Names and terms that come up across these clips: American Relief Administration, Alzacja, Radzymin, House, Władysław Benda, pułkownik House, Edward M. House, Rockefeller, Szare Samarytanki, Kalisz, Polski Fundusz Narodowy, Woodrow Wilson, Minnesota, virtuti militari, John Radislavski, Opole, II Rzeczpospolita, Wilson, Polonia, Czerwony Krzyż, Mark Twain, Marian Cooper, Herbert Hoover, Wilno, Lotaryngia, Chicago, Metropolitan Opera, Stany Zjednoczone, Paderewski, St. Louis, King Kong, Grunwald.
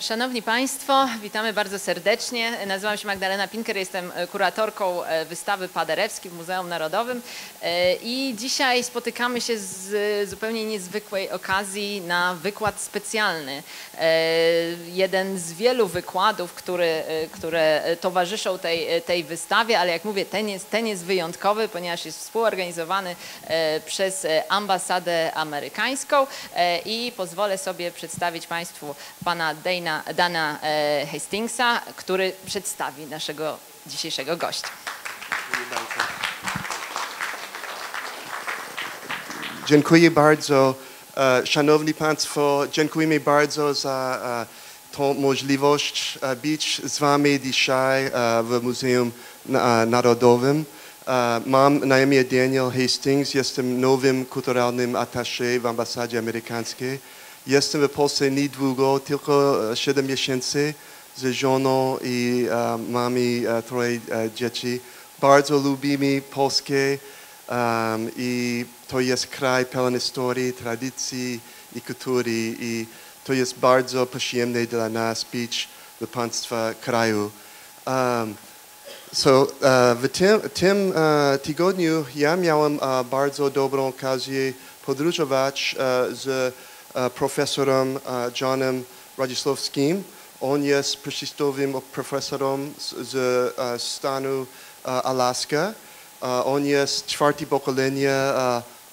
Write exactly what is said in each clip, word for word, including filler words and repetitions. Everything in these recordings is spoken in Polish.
Szanowni Państwo, witamy bardzo serdecznie. Nazywam się Magdalena Pinker, jestem kuratorką wystawy Paderewski w Muzeum Narodowym i dzisiaj spotykamy się z zupełnie niezwykłej okazji na wykład specjalny. Jeden z wielu wykładów, który, które towarzyszą tej, tej wystawie, ale jak mówię, ten jest, ten jest wyjątkowy, ponieważ jest współorganizowany przez ambasadę amerykańską i pozwolę sobie przedstawić Państwu pana Dana Dana Hastingsa, który przedstawi naszego dzisiejszego gościa. Dziękuję bardzo. Szanowni Państwo, dziękujemy bardzo za tą możliwość być z Wami dzisiaj w Muzeum Narodowym. Mam na imię Daniel Hastings, jestem nowym kulturalnym attaché w ambasadzie amerykańskiej. Jestem w Polsce niedługo, tylko siedem miesięcy, z żoną i uh, mamy uh, troje uh, dzieci. Bardzo lubimy Polskę um, i to jest kraj pełen historii, tradycji i kultury i to jest bardzo przyjemne dla nas być w państwa kraju. Um, so, uh, w tym, tym uh, tygodniu ja miałem uh, bardzo dobrą okazję podróżować uh, z profesorem Johnem Radislavskim. On jest przystojnym profesorem z stanu Alaska. On jest czwarte pokolenie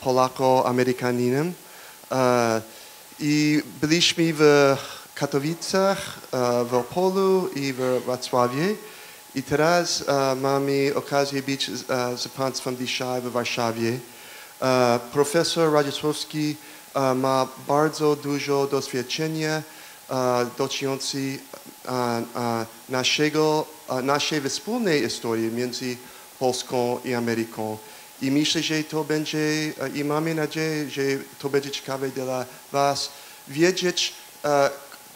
Polako-Amerykaninem. I byliśmy w Katowicach, w Opolu i w Wrocławiu. I teraz mamy okazję być z Państwem dzisiaj w Warszawie. Profesor Radislavski ma bardzo dużo doświadczenia dotyczące naszego, naszej wspólnej historii między Polską i Ameryką. I myślę, że to będzie, i mamy nadzieję, że to będzie ciekawe dla Was wiedzieć,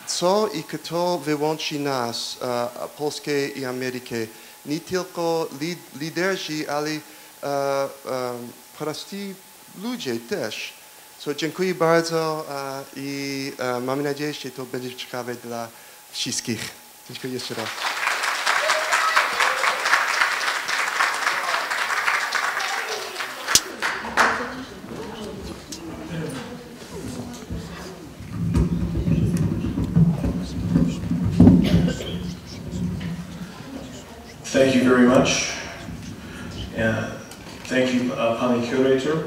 co i kto wyłączy nas, Polskę i Amerykę. Nie tylko liderzy, ale prości ludzie też. So, dziękuję bardzo uh, i uh, mam nadzieję, że to będzie ciekawe dla wszystkich. Dziękuję jeszcze raz. Thank you very much. Yeah. Thank you, uh, Pani Curator.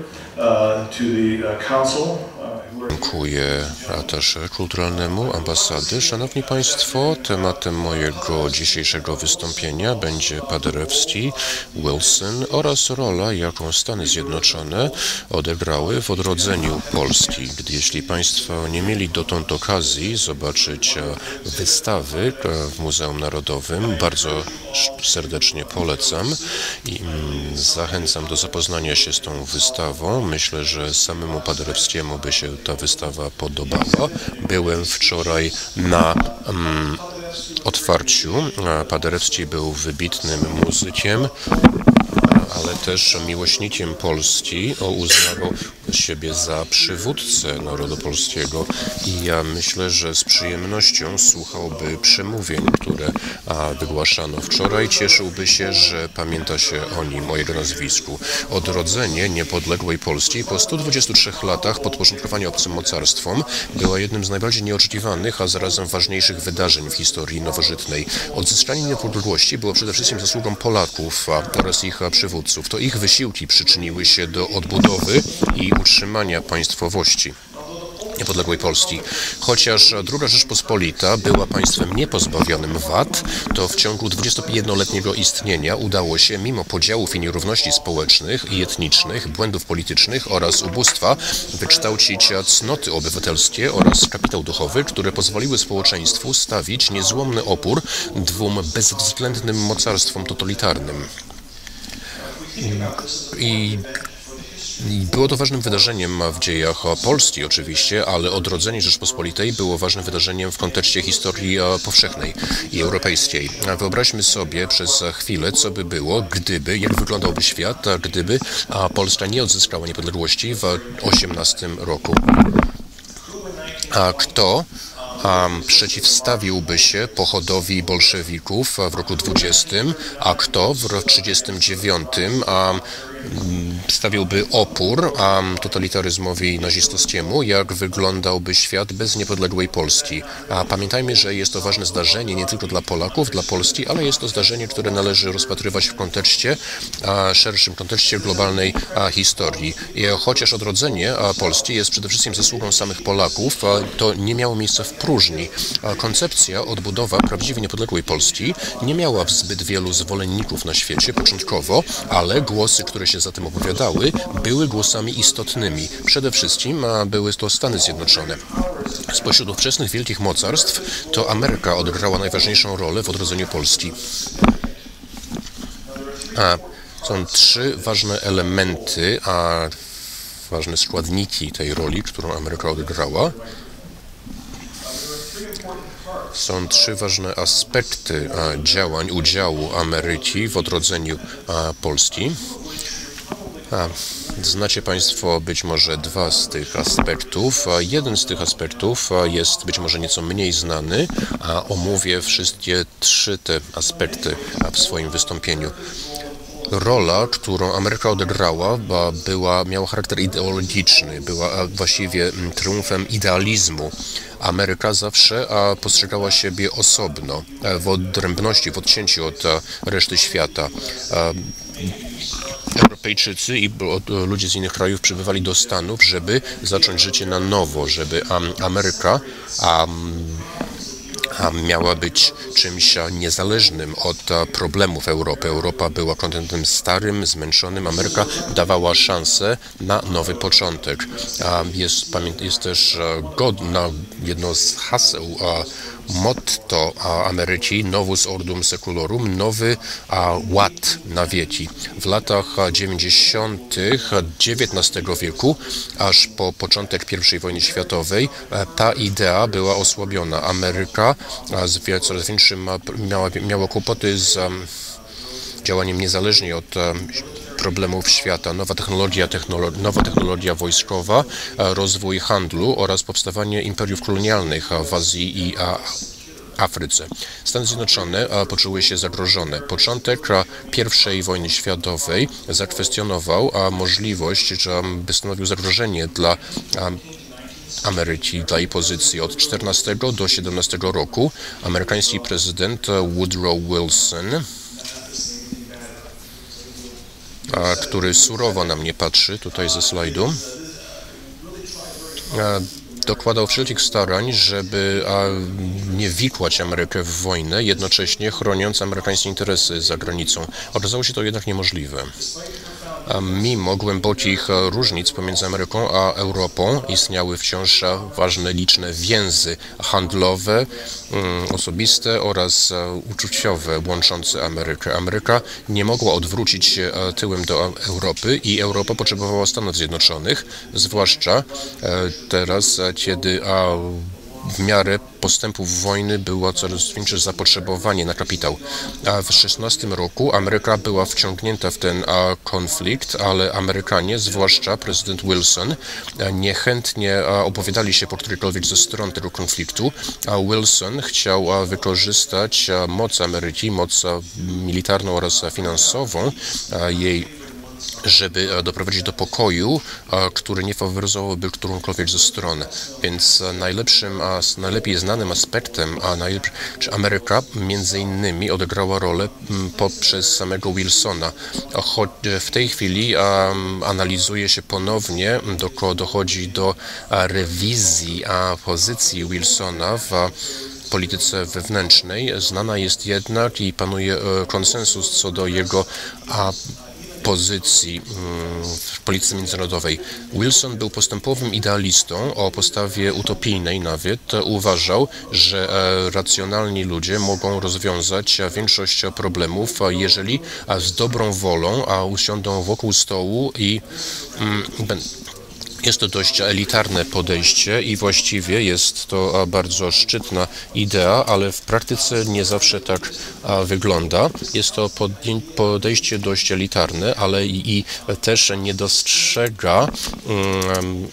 Dziękuję atasze kulturalnemu ambasady. Szanowni Państwo, tematem mojego dzisiejszego wystąpienia będzie Paderewski, Wilson oraz rola, jaką Stany Zjednoczone odegrały w odrodzeniu Polski. Gdy jeśli Państwo nie mieli dotąd okazji zobaczyć wystawy w Muzeum Narodowym, bardzo serdecznie polecam i zachęcam do zapoznania się z tą wystawą. Myślę, że samemu Paderewskiemu by się ta wystawa podobała. Byłem wczoraj na mm, otwarciu. Paderewski był wybitnym muzykiem, ale też miłośnikiem Polski. Uznawał siebie za przywódcę narodu polskiego i ja myślę, że z przyjemnością słuchałby przemówień, które wygłaszano wczoraj. Cieszyłby się, że pamięta się o nim, o jego nazwisku. Odrodzenie niepodległej Polski po stu dwudziestu trzech latach podporządkowania obcym mocarstwom było jednym z najbardziej nieoczekiwanych, a zarazem ważniejszych wydarzeń w historii nowożytnej. Odzyskanie niepodległości było przede wszystkim zasługą Polaków oraz ich przywódców. To ich wysiłki przyczyniły się do odbudowy i utrzymania państwowości niepodległej Polski. Chociaż druga Rzeczpospolita była państwem niepozbawionym wad, to w ciągu dwudziestojednoletniego istnienia udało się, mimo podziałów i nierówności społecznych i etnicznych, błędów politycznych oraz ubóstwa, wykształcić cnoty obywatelskie oraz kapitał duchowy, które pozwoliły społeczeństwu stawić niezłomny opór dwóm bezwzględnym mocarstwom totalitarnym. I było to ważnym wydarzeniem w dziejach Polski oczywiście, ale odrodzenie Rzeczpospolitej było ważnym wydarzeniem w kontekście historii powszechnej i europejskiej. Wyobraźmy sobie przez chwilę, co by było, gdyby, jak wyglądałby świat, gdyby Polska nie odzyskała niepodległości w osiemnastym roku. A kto a przeciwstawiłby się pochodowi bolszewików w roku dwudziestym, a kto w roku trzydziestym dziewiątym a stawiłby opór a totalitaryzmowi i nazistowskiemu, jak wyglądałby świat bez niepodległej Polski. A pamiętajmy, że jest to ważne zdarzenie nie tylko dla Polaków, dla Polski, ale jest to zdarzenie, które należy rozpatrywać w kontekście, a, szerszym kontekście globalnej a, historii. I chociaż odrodzenie a, Polski jest przede wszystkim zasługą samych Polaków, a, to nie miało miejsca w próżni. A, koncepcja odbudowa prawdziwie niepodległej Polski nie miała zbyt wielu zwolenników na świecie początkowo, ale głosy, które się za tym opowiadały, były głosami istotnymi. Przede wszystkim a były to Stany Zjednoczone. Spośród ówczesnych wielkich mocarstw to Ameryka odegrała najważniejszą rolę w odrodzeniu Polski. A są trzy ważne elementy, a ważne składniki tej roli, którą Ameryka odegrała. Są trzy ważne aspekty a, działań, udziału Ameryki w odrodzeniu a, Polski. A, znacie Państwo być może dwa z tych aspektów. A jeden z tych aspektów a, jest być może nieco mniej znany, a omówię wszystkie trzy te aspekty a, w swoim wystąpieniu. Rola, którą Ameryka odegrała, była, miała charakter ideologiczny, była właściwie triumfem idealizmu. Ameryka zawsze postrzegała siebie osobno, w odrębności, w odcięciu od reszty świata. Europejczycy i ludzie z innych krajów przybywali do Stanów, żeby zacząć życie na nowo, żeby Ameryka A miała być czymś niezależnym od problemów Europy. Europa była kontynentem starym, zmęczonym. Ameryka dawała szansę na nowy początek. Jest, jest też godna, jedno z haseł, motto Ameryki, novus ordum secularum, nowy ład na wieki. W latach dziewięćdziesiątych dziewiętnastego wieku, aż po początek pierwszej wojny światowej, ta idea była osłabiona. Ameryka z coraz większym miała, miała kłopoty z działaniem niezależnie od problemów świata, nowa technologia, technolo nowa technologia wojskowa, rozwój handlu oraz powstawanie imperiów kolonialnych w Azji i a, Afryce. Stany Zjednoczone poczuły się zagrożone. Początek pierwszej wojny światowej zakwestionował możliwość, że by stanowił zagrożenie dla a, Ameryki, dla jej pozycji. Od czternastego do siedemnastego roku amerykański prezydent Woodrow Wilson, A, który surowo na mnie patrzy, tutaj ze slajdu, a, dokładał wszelkich starań, żeby a, nie wikłać Amerykę w wojnę, jednocześnie chroniąc amerykańskie interesy za granicą. Okazało się to jednak niemożliwe. A mimo głębokich różnic pomiędzy Ameryką a Europą istniały wciąż ważne, liczne więzy handlowe, osobiste oraz uczuciowe łączące Amerykę. Ameryka nie mogła odwrócić się tyłem do Europy i Europa potrzebowała Stanów Zjednoczonych, zwłaszcza teraz, kiedy w miarę postępów wojny było coraz większe zapotrzebowanie na kapitał. A w szesnastym roku Ameryka była wciągnięta w ten a, konflikt, ale Amerykanie, zwłaszcza prezydent Wilson, a, niechętnie a, opowiadali się po którejkolwiek ze stron tego konfliktu, a Wilson chciał a, wykorzystać a, moc Ameryki, moc a, militarną oraz a, finansową a, jej, żeby doprowadzić do pokoju, który nie faworyzowałby którąkolwiek ze stron. Więc najlepszym, najlepiej znanym aspektem, a najlepszy, Ameryka między innymi odegrała rolę poprzez samego Wilsona. Choć w tej chwili analizuje się ponownie, dochodzi do rewizji pozycji Wilsona w polityce wewnętrznej. Znana jest jednak i panuje konsensus co do jego pozycji w polityce międzynarodowej. Wilson był postępowym idealistą o postawie utopijnej nawet. Uważał, że racjonalni ludzie mogą rozwiązać większość problemów, jeżeli z dobrą wolą usiądą wokół stołu i Jest to dość elitarne podejście i właściwie jest to bardzo szczytna idea, ale w praktyce nie zawsze tak wygląda. Jest to podejście dość elitarne, ale i też nie dostrzega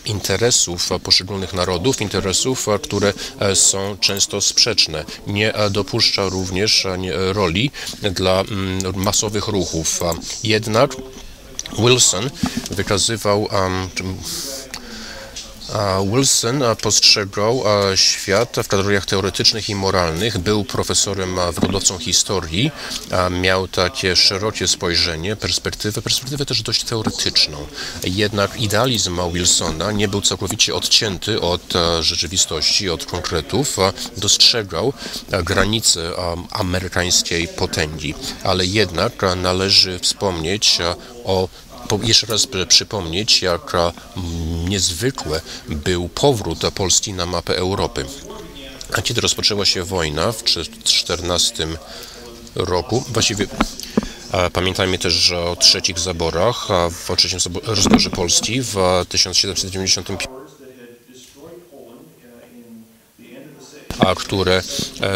interesów poszczególnych narodów, interesów, które są często sprzeczne. Nie dopuszcza również roli dla masowych ruchów. Jednak Wilson wykazywał, um, Wilson postrzegał świat w kategoriach teoretycznych i moralnych, był profesorem wykładowcą historii, miał takie szerokie spojrzenie, perspektywę, perspektywę też dość teoretyczną. Jednak idealizm Wilsona nie był całkowicie odcięty od rzeczywistości, od konkretów, dostrzegał granice amerykańskiej potęgi, ale jednak należy wspomnieć o jeszcze raz przypomnieć, jak niezwykły był powrót Polski na mapę Europy. A kiedy rozpoczęła się wojna w tysiąc dziewięćset czternastym roku, właściwie pamiętajmy też o trzecich zaborach, w trzecim rozborze Polski w tysiąc siedemset dziewięćdziesiątym piątym, a które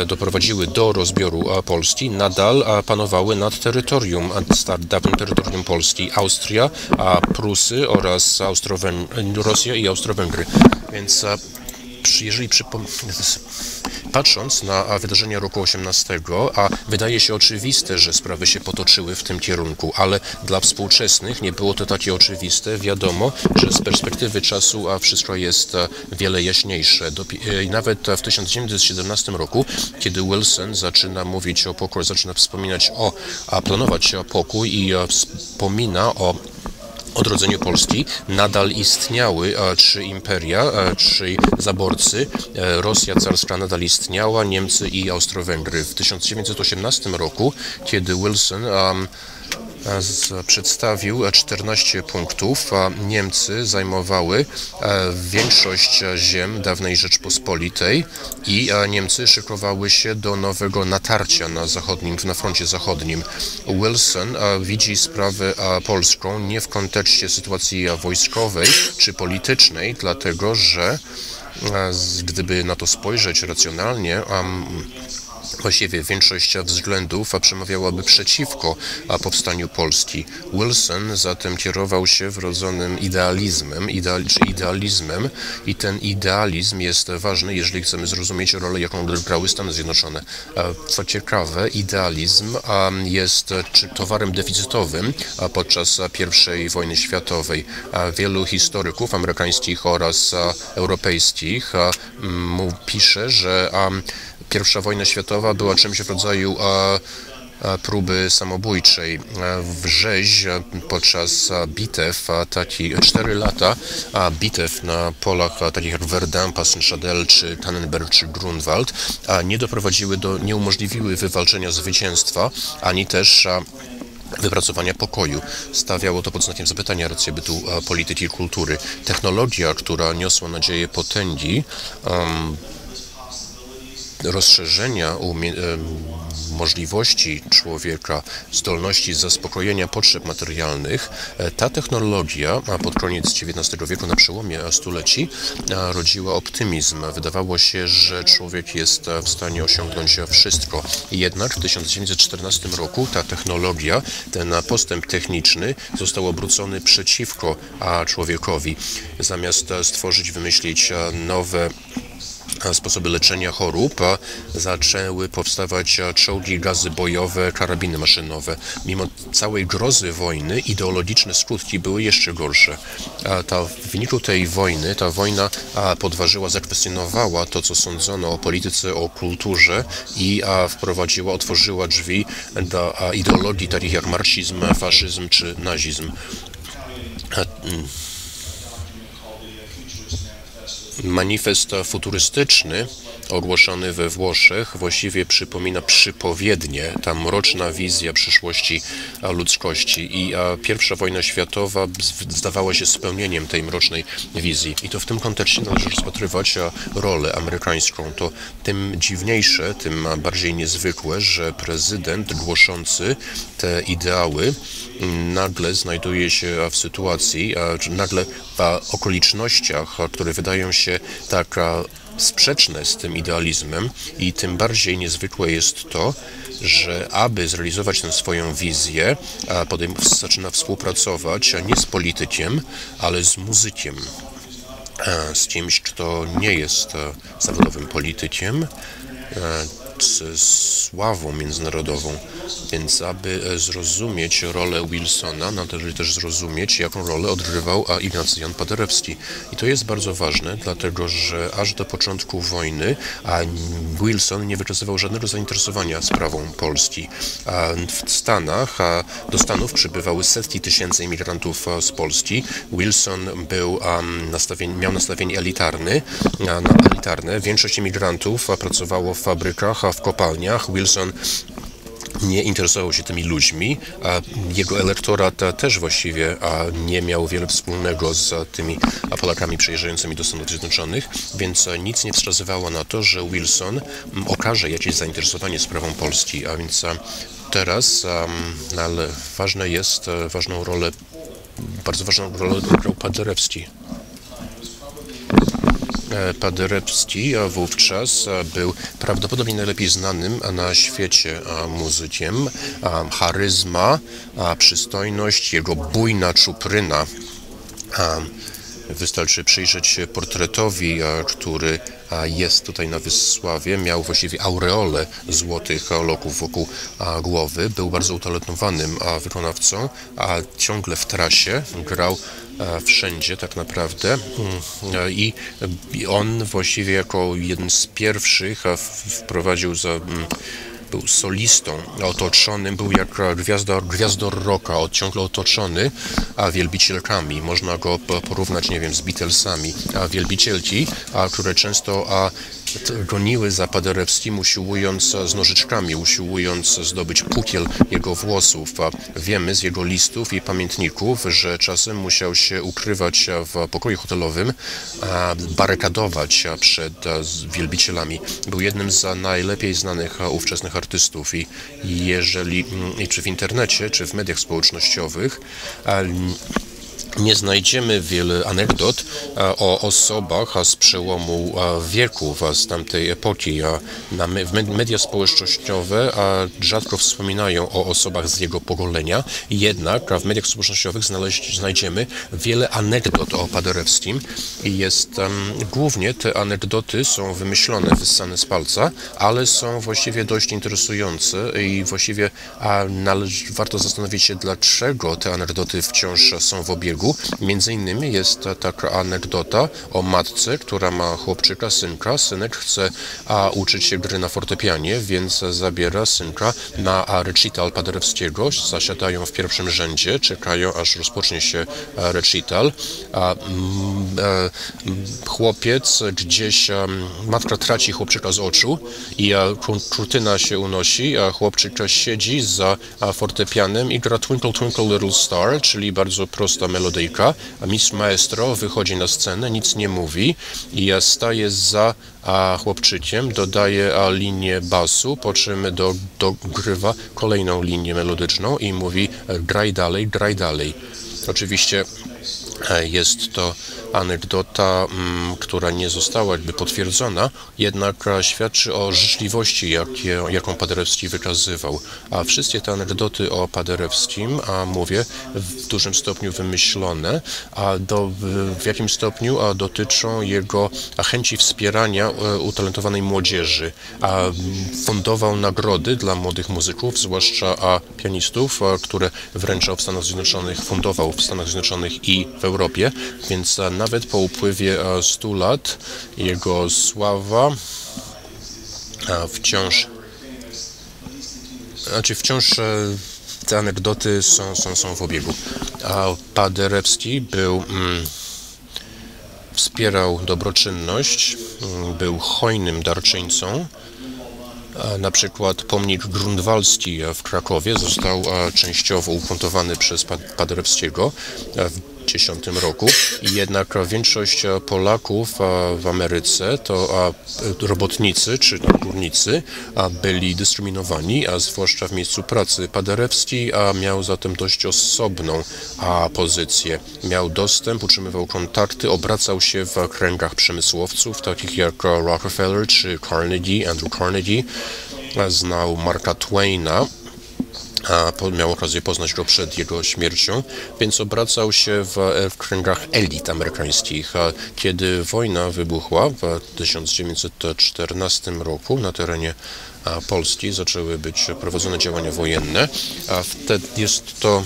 doprowadziły do rozbioru Polski, nadal panowały nad terytorium, nad dawnym terytorium Polski, Austria, Prusy oraz Austro-Węgry, Rosja i Austro-Węgry. Więc jeżeli patrząc na wydarzenia roku osiemnastego, a wydaje się oczywiste, że sprawy się potoczyły w tym kierunku, ale dla współczesnych nie było to takie oczywiste. Wiadomo, że z perspektywy czasu a wszystko jest wiele jaśniejsze. I nawet w tysiąc dziewięćset siedemnastym roku, kiedy Wilson zaczyna mówić o pokoju, zaczyna wspominać o, a planować pokój i wspomina o odrodzeniu Polski, nadal istniały a, trzy imperia, a, trzy zaborcy. E, Rosja carska nadal istniała, Niemcy i Austro-Węgry. W tysiąc dziewięćset osiemnastym roku, kiedy Wilson a, a, z, przedstawił czternaście punktów, a Niemcy zajmowały a, większość ziem dawnej Rzeczpospolitej i a, Niemcy szykowały się do nowego natarcia na zachodnim, na froncie zachodnim. Wilson a, widzi sprawę a, polską nie w kontekście sytuacji wojskowej czy politycznej, dlatego że gdyby na to spojrzeć racjonalnie, właściwie większość względów przemawiałaby przeciwko powstaniu Polski. Wilson zatem kierował się wrodzonym idealizmem, ideal, czy idealizmem i ten idealizm jest ważny, jeżeli chcemy zrozumieć rolę, jaką grały Stany Zjednoczone. Co ciekawe, idealizm jest towarem deficytowym podczas pierwszej wojny światowej. Wielu historyków amerykańskich oraz europejskich pisze, że pierwsza wojna światowa była czymś w rodzaju a, a, próby samobójczej. W rzeź podczas a, bitew, a, taki cztery lata a, bitew na polach a, takich jak Verdun, Passchendaele, czy Tannenberg, czy Grunwald a, nie doprowadziły do, nie umożliwiły wywalczenia zwycięstwa, ani też a, wypracowania pokoju. Stawiało to pod znakiem zapytania rację bytu a, polityki i kultury. Technologia, która niosła nadzieję potęgi, um, rozszerzenia umie możliwości człowieka, zdolności zaspokojenia potrzeb materialnych. Ta technologia pod koniec dziewiętnastego wieku, na przełomie stuleci, rodziła optymizm. Wydawało się, że człowiek jest w stanie osiągnąć wszystko. Jednak w tysiąc dziewięćset czternastym roku ta technologia, ten postęp techniczny został obrócony przeciwko człowiekowi. Zamiast stworzyć, wymyślić nowe sposoby leczenia chorób, zaczęły powstawać czołgi, gazy bojowe, karabiny maszynowe. Mimo całej grozy wojny ideologiczne skutki były jeszcze gorsze. Ta, w wyniku tej wojny, ta wojna podważyła, zakwestionowała to, co sądzono o polityce, o kulturze i wprowadziła, otworzyła drzwi do ideologii takich jak marksizm, faszyzm czy nazizm. Manifest futurystyczny ogłoszony we Włoszech właściwie przypomina przypowiednię, ta mroczna wizja przyszłości ludzkości. I pierwsza wojna światowa zdawała się spełnieniem tej mrocznej wizji. I to w tym kontekście należy rozpatrywać rolę amerykańską. To tym dziwniejsze, tym bardziej niezwykłe, że prezydent głoszący te ideały nagle znajduje się w sytuacji, nagle w okolicznościach, które wydają się tak sprzeczne z tym idealizmem, i tym bardziej niezwykłe jest to, że aby zrealizować tę swoją wizję, zaczyna współpracować nie z politykiem, ale z muzykiem, z kimś, kto nie jest zawodowym politykiem, z sławą międzynarodową. Więc aby zrozumieć rolę Wilsona, należy też zrozumieć, jaką rolę odgrywał Ignacy Jan Paderewski. I to jest bardzo ważne, dlatego że aż do początku wojny Wilson nie wykazywał żadnego zainteresowania sprawą Polski. W Stanach, do Stanów przybywały setki tysięcy imigrantów z Polski. Wilson był, miał nastawienie elitarne. elitarne. Większość imigrantów pracowało w fabrykach, w kopalniach. Wilson nie interesował się tymi ludźmi, a jego elektorat też właściwie nie miał wiele wspólnego z tymi Polakami przyjeżdżającymi do Stanów Zjednoczonych, więc nic nie wskazywało na to, że Wilson okaże jakieś zainteresowanie sprawą Polski, a więc teraz ale ważne jest, ważną rolę, bardzo ważną rolę grał Paderewski. Paderewski wówczas był prawdopodobnie najlepiej znanym na świecie muzykiem. Charyzma, przystojność, jego bujna czupryna. Wystarczy przyjrzeć się portretowi, który jest tutaj na Wysławie. Miał właściwie aureolę złotych loków wokół głowy. Był bardzo utalentowanym wykonawcą, a ciągle w trasie grał wszędzie tak naprawdę, i on właściwie jako jeden z pierwszych wprowadził za... Był solistą otoczonym, był jak gwiazda, gwiazdor rocka, ciągle otoczony a wielbicielkami. Można go porównać, nie wiem, z Beatlesami. A wielbicielki, a, które często a, goniły za Paderewskim, usiłując z nożyczkami, usiłując zdobyć pukiel jego włosów. Wiemy z jego listów i pamiętników, że czasem musiał się ukrywać w pokoju hotelowym, barykadować przed wielbicielami. Był jednym z najlepiej znanych ówczesnych artystów, i jeżeli czy w internecie, czy w mediach społecznościowych nie znajdziemy wiele anegdot o osobach z przełomu wieków z tamtej epoki. Media społecznościowe rzadko wspominają o osobach z jego pokolenia, jednak w mediach społecznościowych znajdziemy wiele anegdot o Paderewskim. I jest, głównie te anegdoty są wymyślone, wyssane z palca, ale są właściwie dość interesujące i właściwie należy, warto zastanowić się, dlaczego te anegdoty wciąż są w obiegu. Między innymi jest taka anegdota o matce, która ma chłopczyka, synka. Synek chce a, uczyć się gry na fortepianie, więc zabiera synka na a, recital Paderewskiego. Zasiadają w pierwszym rzędzie, czekają, aż rozpocznie się a, recital. A, m, a, chłopiec gdzieś, a, matka traci chłopczyka z oczu i a, kurtyna się unosi, a chłopczyk siedzi za a, fortepianem i gra Twinkle Twinkle Little Star, czyli bardzo prosta melodia. Melodyjka, a mistrz maestro wychodzi na scenę, nic nie mówi i staje za a, chłopczykiem, dodaje a, linię basu, po czym do, dogrywa kolejną linię melodyczną i mówi graj dalej, graj dalej. Oczywiście jest to anegdota, która nie została jakby potwierdzona, jednak świadczy o życzliwości, jakie, jaką Paderewski wykazywał. A wszystkie te anegdoty o Paderewskim, a mówię, w dużym stopniu wymyślone, a do, w jakim stopniu a dotyczą jego chęci wspierania utalentowanej młodzieży. A fundował nagrody dla młodych muzyków, zwłaszcza a pianistów, a, które wręczał w Stanach Zjednoczonych, fundował w Stanach Zjednoczonych i w Europie, więc nawet po upływie stu lat jego sława wciąż, znaczy wciąż te anegdoty są, są, są w obiegu. A Paderewski był wspierał dobroczynność, był hojnym darczyńcą. Na przykład pomnik grunwaldzki w Krakowie został częściowo ugrundowany przez Paderewskiego w tysiąc dziewięćset dziesiątym roku. Jednak większość Polaków w Ameryce to robotnicy czy górnicy byli dyskryminowani, a zwłaszcza w miejscu pracy. Paderewski miał zatem dość osobną pozycję. Miał dostęp, utrzymywał kontakty, obracał się w kręgach przemysłowców takich jak Rockefeller czy Carnegie, Andrew Carnegie. Znał Marka Twaina. A miał okazję poznać go przed jego śmiercią, więc obracał się w, w kręgach elit amerykańskich. Kiedy wojna wybuchła w tysiąc dziewięćset czternastym roku na terenie Polski, zaczęły być prowadzone działania wojenne, a wtedy jest to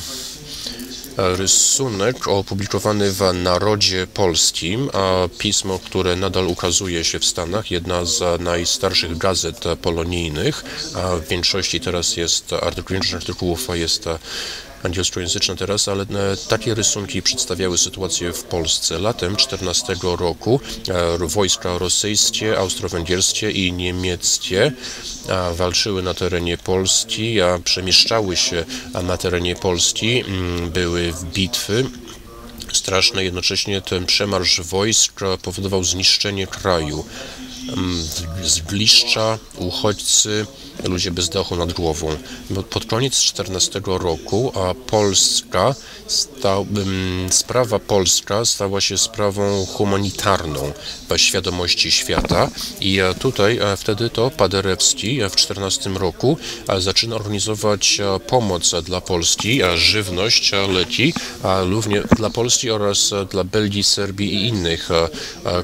rysunek opublikowany w Narodzie Polskim, a pismo, które nadal ukazuje się w Stanach, jedna z najstarszych gazet polonijnych, a w większości teraz jest, większość artykułów jest angielskojęzyczna teraz, ale takie rysunki przedstawiały sytuację w Polsce. Latem czternastego roku wojska rosyjskie, austro-węgierskie i niemieckie walczyły na terenie Polski, przemieszczały się na terenie Polski, były bitwy straszne, jednocześnie ten przemarsz wojsk powodował zniszczenie kraju. Zgliszcza, uchodźcy, ludzie bez dachu nad głową. Pod koniec czternastego roku a Polska stał, sprawa polska stała się sprawą humanitarną w świadomości świata i tutaj wtedy to Paderewski w czternastym roku zaczyna organizować pomoc dla Polski, żywność, leki, również dla Polski oraz dla Belgii, Serbii i innych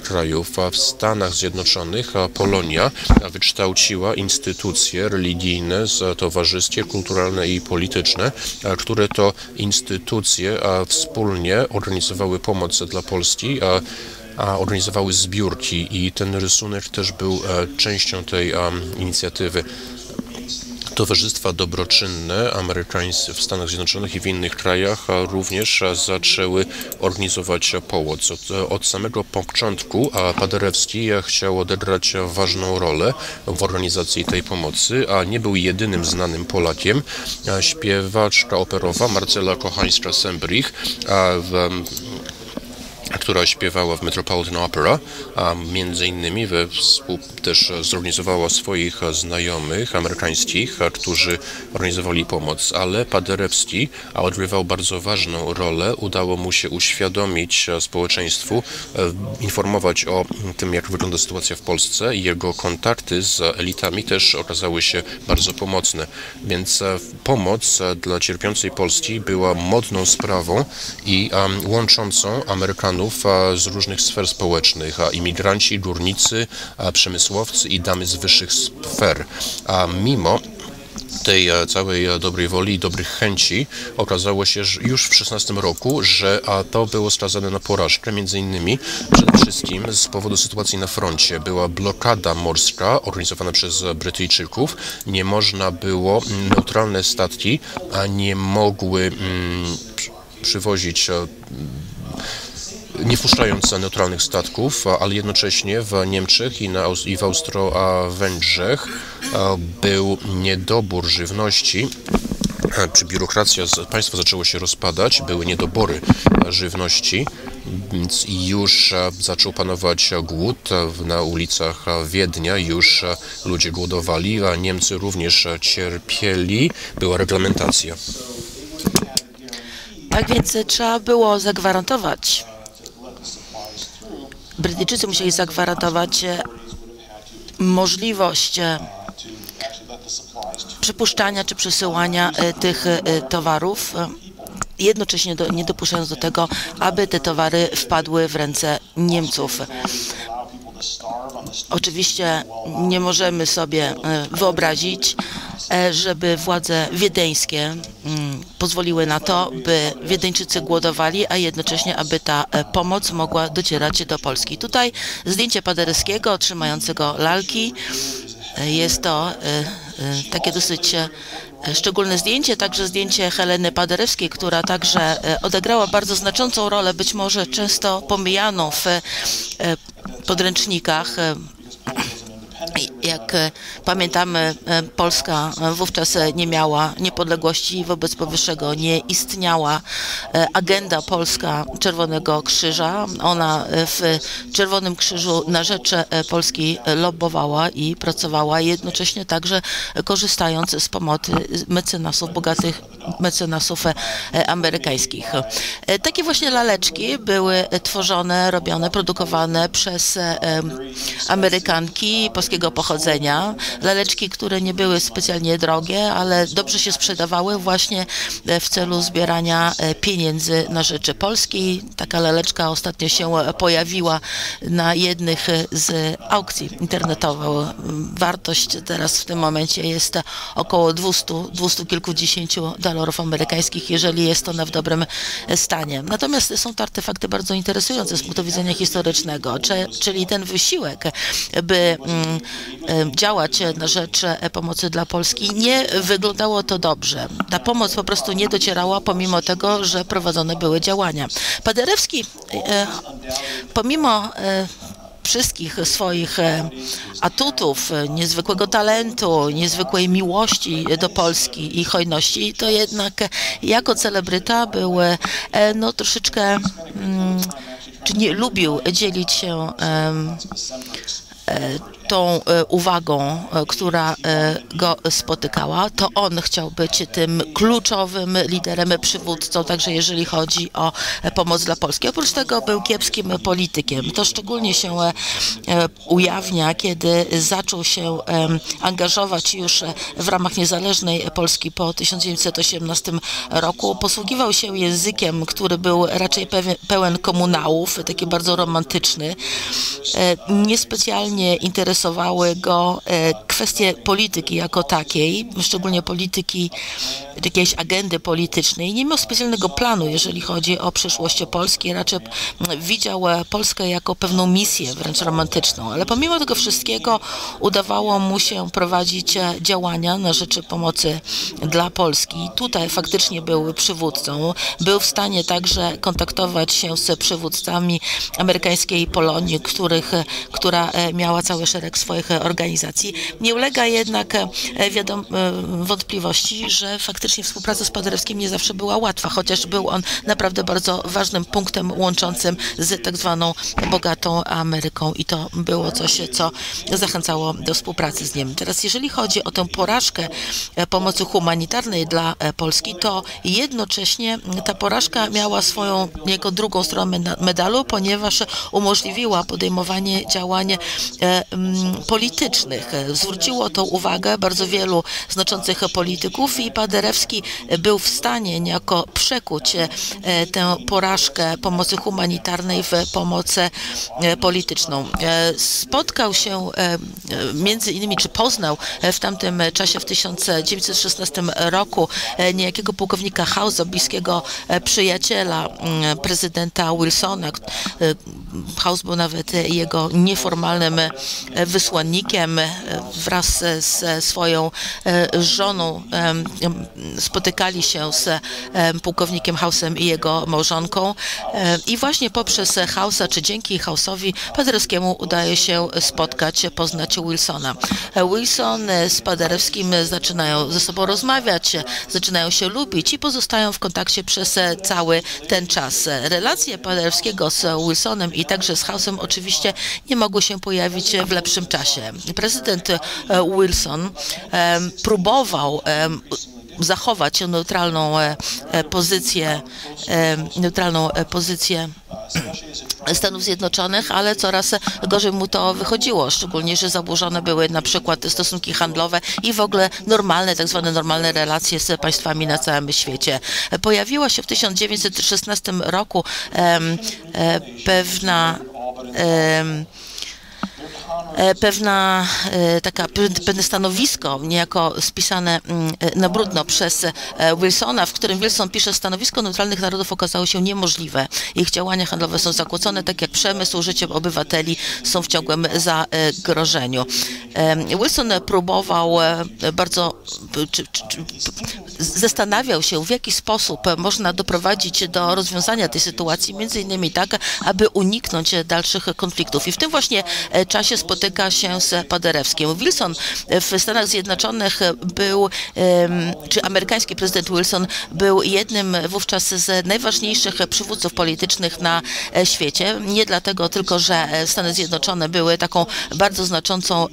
krajów. W Stanach Zjednoczonych Polonia wykształciła instytucje religijne, towarzyskie, kulturalne i polityczne, które to instytucje wspólnie organizowały pomoc dla Polski, a organizowały zbiórki i ten rysunek też był częścią tej inicjatywy. Towarzystwa dobroczynne amerykańskie w Stanach Zjednoczonych i w innych krajach również zaczęły organizować pomoc. Od, od samego początku Paderewski chciał odegrać ważną rolę w organizacji tej pomocy, a nie był jedynym znanym Polakiem. Śpiewaczka operowa Marcela Kochańska-Sembrich, która śpiewała w Metropolitan Opera, a między innymi we, też zorganizowała swoich znajomych amerykańskich, którzy organizowali pomoc, ale Paderewski odgrywał bardzo ważną rolę. Udało mu się uświadomić społeczeństwu, informować o tym, jak wygląda sytuacja w Polsce. Jego kontakty z elitami też okazały się bardzo pomocne, więc pomoc dla cierpiącej Polski była modną sprawą i łączącą Amerykanów z różnych sfer społecznych, a imigranci, górnicy, a przemysłowcy i damy z wyższych sfer. A mimo tej całej dobrej woli i dobrych chęci okazało się że już w szesnastym roku, że to było skazane na porażkę, między innymi przede wszystkim z powodu sytuacji na froncie. Była blokada morska organizowana przez Brytyjczyków, nie można było, neutralne statki a nie mogły mm, przywozić nie wpuszczając neutralnych statków, ale jednocześnie w Niemczech i, na, i w Austro-Węgrzech był niedobór żywności, czy biurokracja państwa zaczęła się rozpadać, były niedobory żywności, więc już zaczął panować głód na ulicach Wiednia, już ludzie głodowali, a Niemcy również cierpieli, była reglamentacja. Tak więc trzeba było zagwarantować. Brytyjczycy musieli zagwarantować możliwość przypuszczania czy przesyłania tych towarów, jednocześnie do, nie dopuszczając do tego, aby te towary wpadły w ręce Niemców. Oczywiście nie możemy sobie wyobrazić, żeby władze wiedeńskie pozwoliły na to, by Wiedeńczycy głodowali, a jednocześnie, aby ta pomoc mogła docierać do Polski. Tutaj zdjęcie Paderewskiego trzymającego lalki. Jest to takie dosyć szczególne zdjęcie, także zdjęcie Heleny Paderewskiej, która także odegrała bardzo znaczącą rolę, być może często pomijaną w podręcznikach. Jak pamiętamy, Polska wówczas nie miała niepodległości i wobec powyższego nie istniała agenda polska Czerwonego Krzyża. Ona w Czerwonym Krzyżu na rzecz Polski lobbowała i pracowała, jednocześnie także korzystając z pomocy mecenasów, bogatych mecenasów amerykańskich. Takie właśnie laleczki były tworzone, robione, produkowane przez Amerykanki polskiego pochodzenia. Laleczki, które nie były specjalnie drogie, ale dobrze się sprzedawały właśnie w celu zbierania pieniędzy na rzecz Polski. Taka laleczka ostatnio się pojawiła na jednych z aukcji internetowych. Wartość teraz w tym momencie jest około dwustu, dwustu kilkudziesięciu dolarów amerykańskich, jeżeli jest ona w dobrym stanie. Natomiast są to artefakty bardzo interesujące z punktu widzenia historycznego, czyli ten wysiłek, by działać na rzecz pomocy dla Polski. Nie wyglądało to dobrze. Ta pomoc po prostu nie docierała, pomimo tego, że prowadzone były działania. Paderewski, pomimo wszystkich swoich atutów, niezwykłego talentu, niezwykłej miłości do Polski i hojności, to jednak jako celebryta był no, troszeczkę, czy nie lubił dzielić się tą uwagą, która go spotykała. To on chciał być tym kluczowym liderem, przywódcą, także jeżeli chodzi o pomoc dla Polski. Oprócz tego był kiepskim politykiem. To szczególnie się ujawnia, kiedy zaczął się angażować już w ramach niezależnej Polski po tysiąc dziewięćset osiemnastym roku. Posługiwał się językiem, który był raczej pełen komunałów, taki bardzo romantyczny. Niespecjalnie interesujący interesowały go kwestie polityki jako takiej, szczególnie polityki, jakiejś agendy politycznej. Nie miał specjalnego planu, jeżeli chodzi o przyszłość Polski. Raczej widział Polskę jako pewną misję, wręcz romantyczną. Ale pomimo tego wszystkiego udawało mu się prowadzić działania na rzecz pomocy dla Polski. Tutaj faktycznie był przywódcą. Był w stanie także kontaktować się z przywódcami amerykańskiej Polonii, których, która miała cały szereg swoich organizacji. Nie ulega jednak wiadom, wątpliwości, że faktycznie współpraca z Paderewskim nie zawsze była łatwa, chociaż był on naprawdę bardzo ważnym punktem łączącym z tak zwaną bogatą Ameryką i to było coś, co zachęcało do współpracy z nim. Teraz jeżeli chodzi o tę porażkę pomocy humanitarnej dla Polski, to jednocześnie ta porażka miała swoją jego drugą stronę medalu, ponieważ umożliwiła podejmowanie działań politycznych. Zwróciło to uwagę bardzo wielu znaczących polityków i Paderewski był w stanie niejako przekuć tę porażkę pomocy humanitarnej w pomoc polityczną. Spotkał się między innymi, czy poznał w tamtym czasie, w tysiąc dziewięćset szesnastym roku, niejakiego pułkownika House'a, bliskiego przyjaciela prezydenta Wilsona. House był nawet jego nieformalnym wysłannikiem. Wraz ze swoją żoną spotykali się z pułkownikiem House'em i jego małżonką i właśnie poprzez House'a, czy dzięki House'owi, Paderewskiemu udaje się spotkać, poznać Wilsona. Wilson z Paderewskim zaczynają ze sobą rozmawiać, zaczynają się lubić i pozostają w kontakcie przez cały ten czas. Relacje Paderewskiego z Wilsonem i także z House'em oczywiście nie mogły się pojawić w lepszym czasie. Prezydent Wilson um, próbował um, zachować neutralną e, pozycję, e, neutralną pozycję Stanów Zjednoczonych, ale coraz gorzej mu to wychodziło, szczególnie, że zaburzone były na przykład stosunki handlowe i w ogóle normalne, tak zwane normalne relacje z państwami na całym świecie. Pojawiła się w tysiąc dziewięćset szesnastym roku um, e, pewna um, pewna taka, pewne stanowisko, niejako spisane na brudno przez Wilsona, w którym Wilson pisze: stanowisko neutralnych narodów okazało się niemożliwe. Ich działania handlowe są zakłócone, tak jak przemysł, życiem obywateli są w ciągłym zagrożeniu. Wilson próbował bardzo, czy, czy, czy, zastanawiał się, w jaki sposób można doprowadzić do rozwiązania tej sytuacji, między innymi tak, aby uniknąć dalszych konfliktów. I w tym właśnie czasie spotyka się z Paderewskim. Wilson w Stanach Zjednoczonych był, czy amerykański prezydent Wilson był jednym wówczas z najważniejszych przywódców politycznych na świecie. Nie dlatego tylko, że Stany Zjednoczone były taką bardzo znaczącą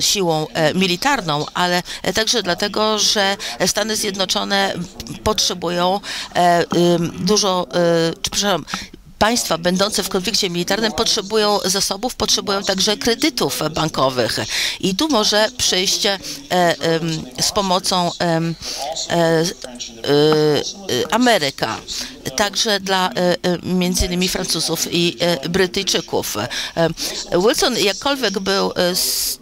siłą militarną, ale także dlatego, że Stany Zjednoczone potrzebują dużo, czy przepraszam, państwa będące w konflikcie militarnym potrzebują zasobów, potrzebują także kredytów bankowych. I tu może przyjść e, e, z pomocą e, e, e, Ameryka, także dla e, między innymi Francuzów i e, Brytyjczyków. Wilson jakkolwiek był z,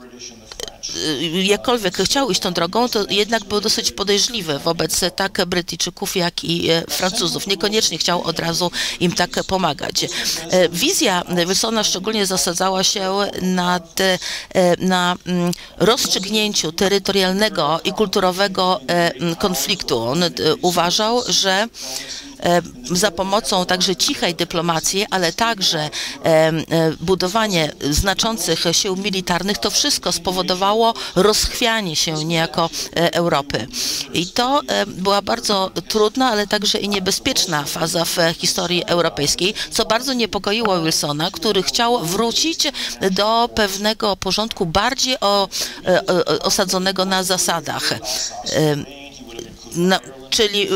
jakkolwiek chciał iść tą drogą, to jednak był dosyć podejrzliwy wobec tak Brytyjczyków, jak i Francuzów. Niekoniecznie chciał od razu im tak pomagać. Wizja Wilsona szczególnie zasadzała się nad, na rozstrzygnięciu terytorialnego i kulturowego konfliktu. On uważał, że za pomocą także cichej dyplomacji, ale także budowanie znaczących sił militarnych, to wszystko spowodowało rozchwianie się niejako Europy. I to była bardzo trudna, ale także i niebezpieczna faza w historii europejskiej, co bardzo niepokoiło Wilsona, który chciał wrócić do pewnego porządku bardziej osadzonego na zasadach. Na, czyli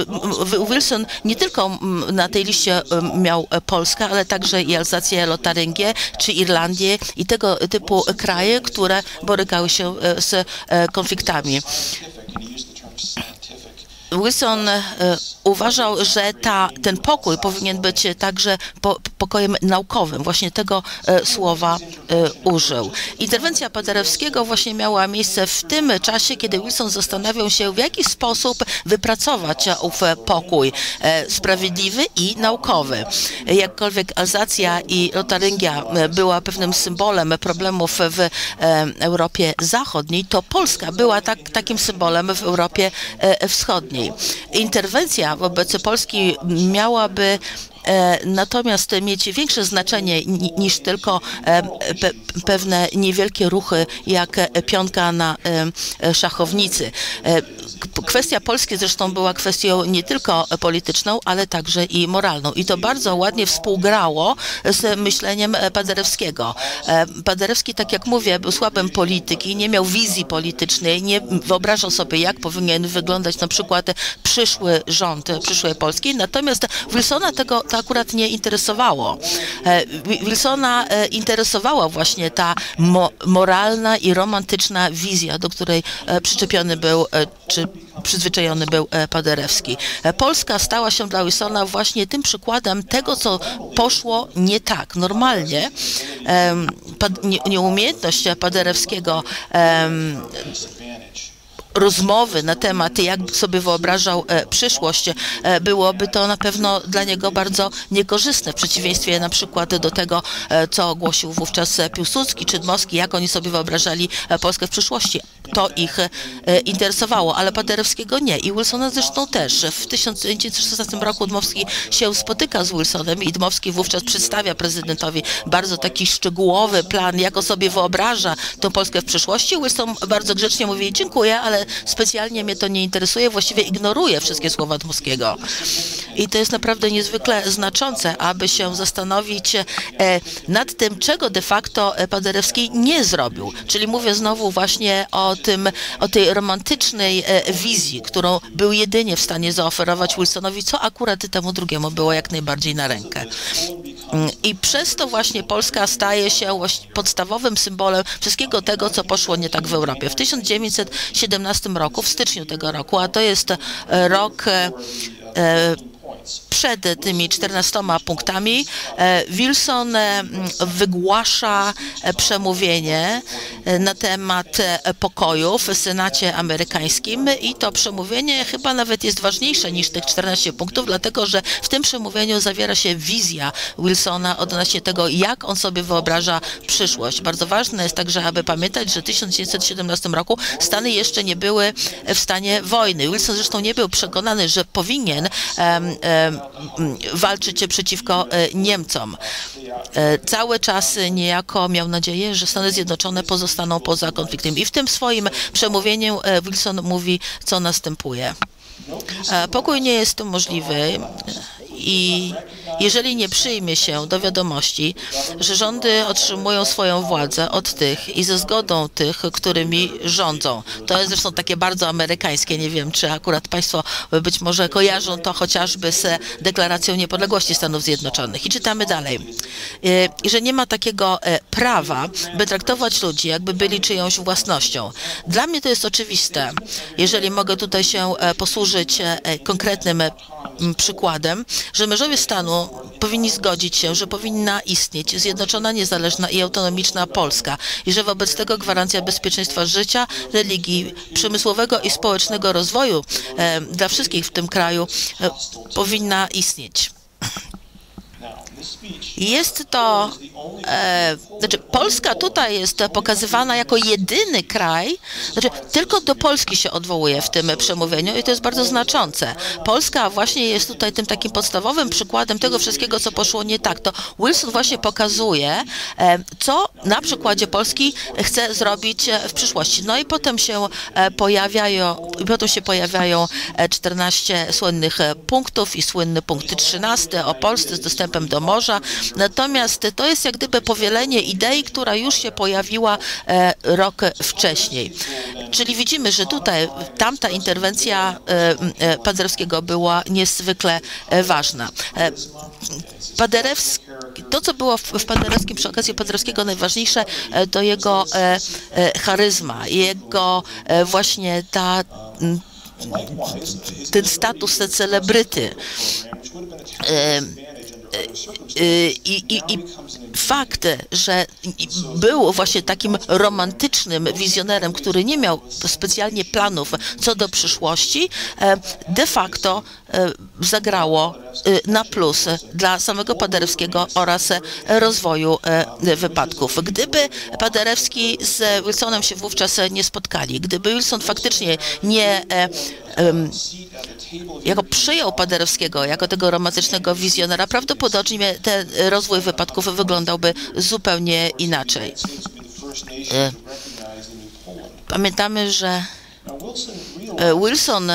Wilson nie tylko na tej liście miał Polskę, ale także i Alzację, Lotaryngię czy Irlandię i tego typu kraje, które borykały się z konfliktami. Wilson uważał, że ta, ten pokój powinien być także po, pokojem naukowym. Właśnie tego e, słowa e, użył. Interwencja Paderewskiego właśnie miała miejsce w tym czasie, kiedy Wilson zastanawiał się, w jaki sposób wypracować ów pokój e, sprawiedliwy i naukowy. Jakkolwiek Alzacja i Lotaryngia była pewnym symbolem problemów w e, Europie Zachodniej, to Polska była tak, takim symbolem w Europie e, Wschodniej. Interwencja wobec Polski miałaby natomiast mieć większe znaczenie niż tylko pe pewne niewielkie ruchy jak pionka na szachownicy. Kwestia Polski zresztą była kwestią nie tylko polityczną, ale także i moralną. I to bardzo ładnie współgrało z myśleniem Paderewskiego. Paderewski, tak jak mówię, był słabym polityki, nie miał wizji politycznej, nie wyobrażał sobie, jak powinien wyglądać na przykład przyszły rząd przyszłej Polski. Natomiast Wilsona tego to akurat nie interesowało. Wilsona interesowała właśnie ta mo moralna i romantyczna wizja, do której przyczepiony był, czy przyzwyczajony był Paderewski. Polska stała się dla Wilsona właśnie tym przykładem tego, co poszło nie tak. Normalnie nieumiejętność Paderewskiego rozmowy na temat, jak sobie wyobrażał e, przyszłość, e, byłoby to na pewno dla niego bardzo niekorzystne, w przeciwieństwie na przykład do tego, e, co ogłosił wówczas Piłsudski czy Dmowski, jak oni sobie wyobrażali Polskę w przyszłości. To ich e, interesowało, ale Paderewskiego nie. I Wilsona zresztą też. W tysiąc dziewięćset szesnastym roku Dmowski się spotyka z Wilsonem i Dmowski wówczas przedstawia prezydentowi bardzo taki szczegółowy plan, jak on sobie wyobraża tą Polskę w przyszłości. Wilson bardzo grzecznie mówi: dziękuję, ale specjalnie mnie to nie interesuje, właściwie ignoruje wszystkie słowa Dmowskiego. I to jest naprawdę niezwykle znaczące, aby się zastanowić nad tym, czego de facto Paderewski nie zrobił. Czyli mówię znowu właśnie o tym, o tej romantycznej wizji, którą był jedynie w stanie zaoferować Wilsonowi, co akurat temu drugiemu było jak najbardziej na rękę. I przez to właśnie Polska staje się podstawowym symbolem wszystkiego tego, co poszło nie tak w Europie. W tysiąc dziewięćset siedemnastym roku, w styczniu tego roku, a to jest rok e, przed tymi czternastoma punktami Wilson wygłasza przemówienie na temat pokoju w Senacie amerykańskim i to przemówienie chyba nawet jest ważniejsze niż tych czternastu punktów, dlatego że w tym przemówieniu zawiera się wizja Wilsona odnośnie tego, jak on sobie wyobraża przyszłość. Bardzo ważne jest także, aby pamiętać, że w tysiąc dziewięćset siedemnastym roku Stany jeszcze nie były w stanie wojny. Wilson zresztą nie był przekonany, że powinien um, um, walczyć przeciwko Niemcom. Cały czas niejako miał nadzieję, że Stany Zjednoczone pozostaną poza konfliktem. I w tym swoim przemówieniu Wilson mówi, co następuje. Pokój nie jest tu możliwy i jeżeli nie przyjmie się do wiadomości, że rządy otrzymują swoją władzę od tych i ze zgodą tych, którymi rządzą. To jest zresztą takie bardzo amerykańskie, nie wiem, czy akurat Państwo być może kojarzą to chociażby z Deklaracją Niepodległości Stanów Zjednoczonych. I czytamy dalej, I że nie ma takiego prawa, by traktować ludzi, jakby byli czyjąś własnością. Dla mnie to jest oczywiste, jeżeli mogę tutaj się posłużyć konkretnym przykładem, że mężowie stanu powinni zgodzić się, że powinna istnieć zjednoczona, niezależna i autonomiczna Polska i że wobec tego gwarancja bezpieczeństwa życia, religii, przemysłowego i społecznego rozwoju e, dla wszystkich w tym kraju e, powinna istnieć. Jest to, e, znaczy Polska tutaj jest pokazywana jako jedyny kraj, znaczy tylko do Polski się odwołuje w tym przemówieniu i to jest bardzo znaczące. Polska właśnie jest tutaj tym takim podstawowym przykładem tego wszystkiego, co poszło nie tak. To Wilson właśnie pokazuje, e, co na przykładzie Polski chce zrobić w przyszłości. No i potem się pojawiają, potem się pojawiają czternaście słynnych punktów i słynny punkt trzynasty o Polsce z dostępem do morza. Natomiast to jest jak gdyby powielenie idei, która już się pojawiła e, rok wcześniej. Czyli widzimy, że tutaj tamta interwencja e, e, Paderewskiego była niezwykle e, ważna. E, Paderewski, to, co było w, w Paderewskim przy okazji Paderewskiego najważniejsze, e, to jego e, e, charyzma, jego e, właśnie ta, m, ten status te celebryty. E, I, i, I fakt, że był właśnie takim romantycznym wizjonerem, który nie miał specjalnie planów co do przyszłości, de facto zagrało na plus dla samego Paderewskiego oraz rozwoju wypadków. Gdyby Paderewski z Wilsonem się wówczas nie spotkali, gdyby Wilson faktycznie nie jako przyjął Paderewskiego jako tego romantycznego wizjonera, prawdopodobnie ten rozwój wypadków wyglądałby zupełnie inaczej. Pamiętamy, że Wilson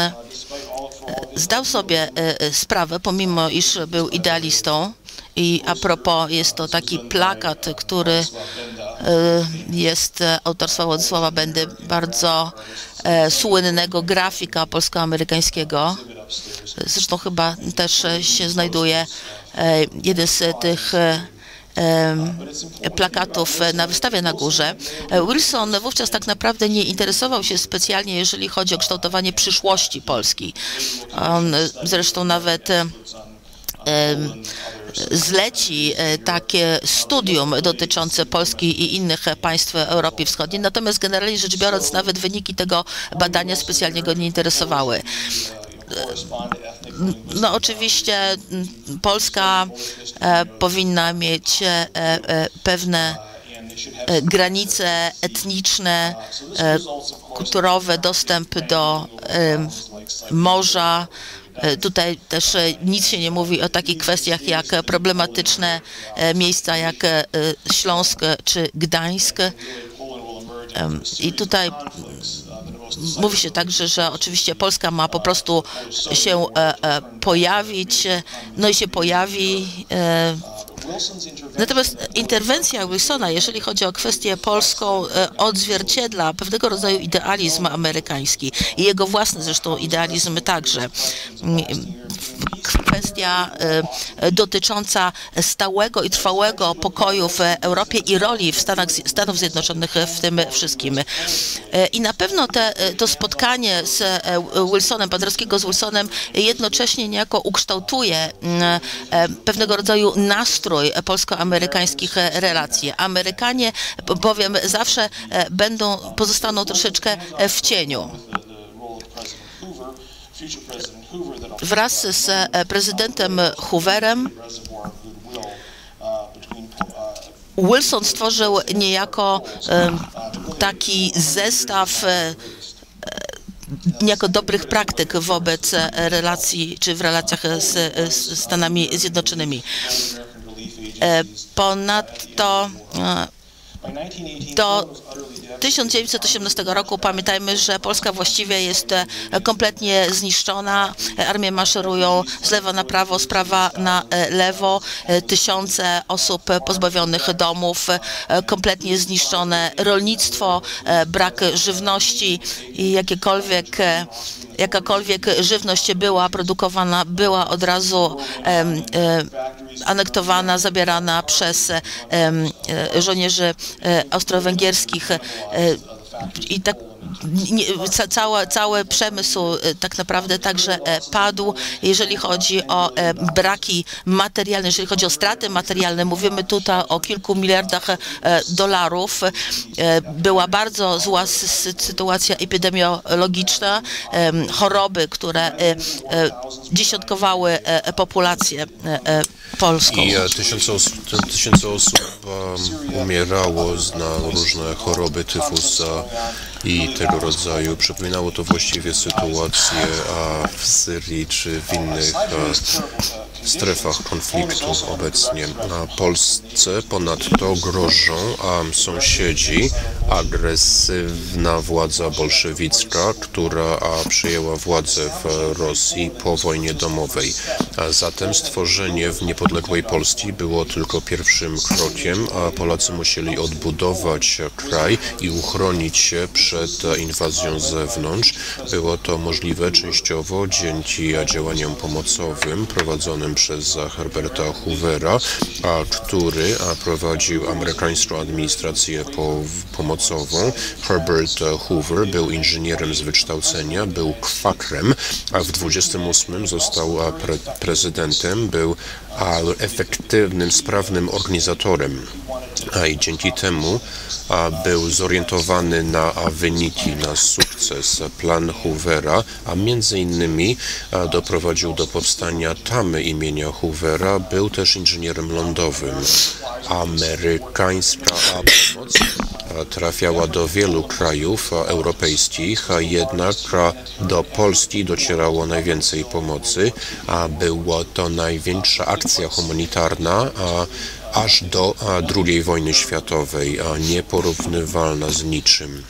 zdał sobie sprawę, pomimo iż był idealistą, i a propos jest to taki plakat, który jest autorstwa Władysława Bendy, bardzo słynnego grafika polsko-amerykańskiego. Zresztą chyba też się znajduje jeden z tych plakatów na wystawie na górze. Wilson wówczas tak naprawdę nie interesował się specjalnie, jeżeli chodzi o kształtowanie przyszłości Polski. On zresztą nawet zleci takie studium dotyczące Polski i innych państw Europy Wschodniej, natomiast generalnie rzecz biorąc nawet wyniki tego badania specjalnie go nie interesowały. No oczywiście Polska powinna mieć pewne granice etniczne, kulturowe, dostęp do morza. Tutaj też nic się nie mówi o takich kwestiach jak problematyczne miejsca jak Śląsk czy Gdańsk. I tutaj mówi się także, że oczywiście Polska ma po prostu się pojawić, no i się pojawi. Natomiast interwencja Wilsona, jeżeli chodzi o kwestię polską, odzwierciedla pewnego rodzaju idealizm amerykański i jego własny zresztą idealizm także. kwestia dotycząca stałego i trwałego pokoju w Europie i roli w Stanach, Stanów Zjednoczonych w tym wszystkim. I na pewno te, to spotkanie z Wilsonem, Paderewskiego z Wilsonem jednocześnie niejako ukształtuje pewnego rodzaju nastrój polsko-amerykańskich relacji. Amerykanie, bowiem, zawsze będą, pozostaną troszeczkę w cieniu. Wraz z prezydentem Hooverem Wilson stworzył niejako taki zestaw niejako dobrych praktyk wobec relacji, czy w relacjach z, z Stanami Zjednoczonymi. Ponadto do tysiąc dziewięćset osiemnastego roku pamiętajmy, że Polska właściwie jest kompletnie zniszczona, armie maszerują z lewa na prawo, z prawa na lewo, tysiące osób pozbawionych domów, kompletnie zniszczone rolnictwo, brak żywności i jakiekolwiek, jakakolwiek żywność była produkowana, była od razu em, em, anektowana, zabierana przez em, żołnierzy austro-węgierskich i tak cały, cały przemysł tak naprawdę także padł. Jeżeli chodzi o braki materialne, jeżeli chodzi o straty materialne, mówimy tutaj o kilku miliardach dolarów. Była bardzo zła sytuacja epidemiologiczna, choroby, które dziesiątkowały populację polską. I tysiące osób, tysiące osób umierało na różne choroby, tyfus i tego rodzaju. Przypominało to właściwie sytuację w Syrii czy w innych strefach konfliktu obecnie. Na Polsce ponadto grożą sąsiedzi, agresywna władza bolszewicka, która przejęła władzę w Rosji po wojnie domowej. Zatem stworzenie w niepodległej Polski było tylko pierwszym krokiem, a Polacy musieli odbudować kraj i uchronić się przed inwazją z zewnątrz. Było to możliwe częściowo dzięki działaniom pomocowym prowadzonym przez Herberta Hoovera, a który prowadził amerykańską administrację pomocową. Herbert Hoover był inżynierem z wykształcenia, był kwakrem, a w dwudziestym ósmym został pre prezydentem, był efektywnym, sprawnym organizatorem. I dzięki temu był zorientowany na wyniki, na sukces. Plan Hoovera, a między innymi doprowadził do powstania tamy imienia Hoovera, był też inżynierem lądowym. Amerykańska pomoc trafiała do wielu krajów europejskich, a jednak do Polski docierało najwięcej pomocy, a była to największa akcja humanitarna a aż do drugiej wojny światowej, a nieporównywalna z niczym.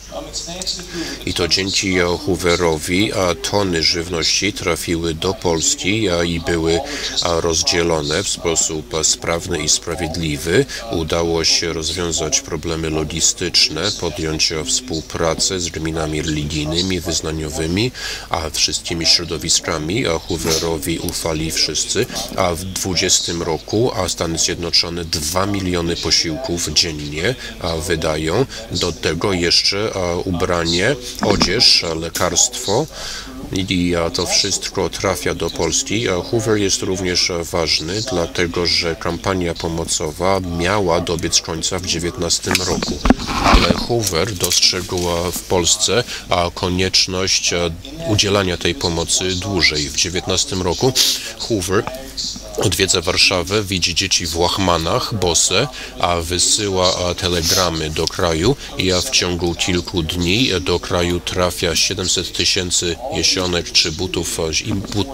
I to dzięki Hooverowi tony żywności trafiły do Polski i były rozdzielone w sposób sprawny i sprawiedliwy. Udało się rozwiązać problemy logistyczne, podjąć współpracę z gminami religijnymi, wyznaniowymi, a wszystkimi środowiskami. Hooverowi ufali wszyscy, a w dwudziestym roku Stany Zjednoczone dwa miliony posiłków dziennie wydają. Do tego jeszcze ubranie, odzież, lekarstwo i to wszystko trafia do Polski. Hoover jest również ważny, dlatego że kampania pomocowa miała dobiec końca w dziewiętnastym roku. Ale Hoover dostrzegł w Polsce konieczność udzielania tej pomocy dłużej. W dziewiętnastym roku Hoover odwiedza Warszawę, widzi dzieci w łachmanach, bose, a wysyła telegramy do kraju i w ciągu kilku dni do kraju trafia siedemset tysięcy jesionek czy butów,